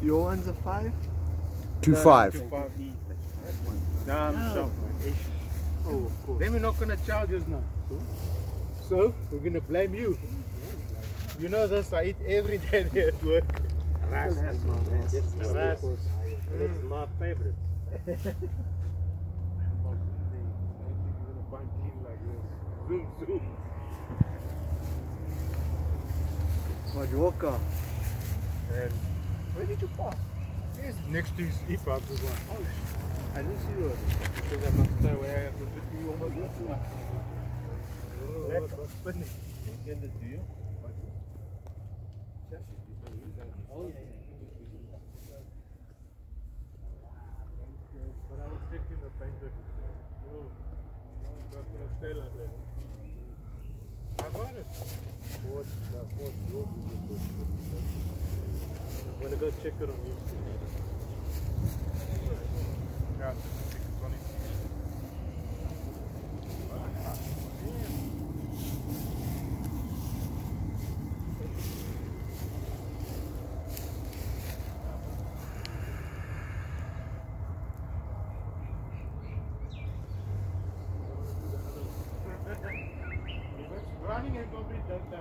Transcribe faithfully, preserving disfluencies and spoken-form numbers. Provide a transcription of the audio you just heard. Your one's a five? Two no, five. Two five. Damn no. Sharp. Oh, of course. Then we're not going to charge us now. So, we're going to blame you. You know this, I eat every day there at work. Rice. Rice. It's my favorite. Zoom, zoom. Majorca. And where did you park? Yes, next to his e-park as well. Oh, I didn't see yours. Because I must know where I have to put you on my door. That's what's funny. You send it to you? Oh, yeah. But I was taking the painter. Oh, I'm not going to stay like that. I got it. I'm going to go check it on YouTube. Running and complete that.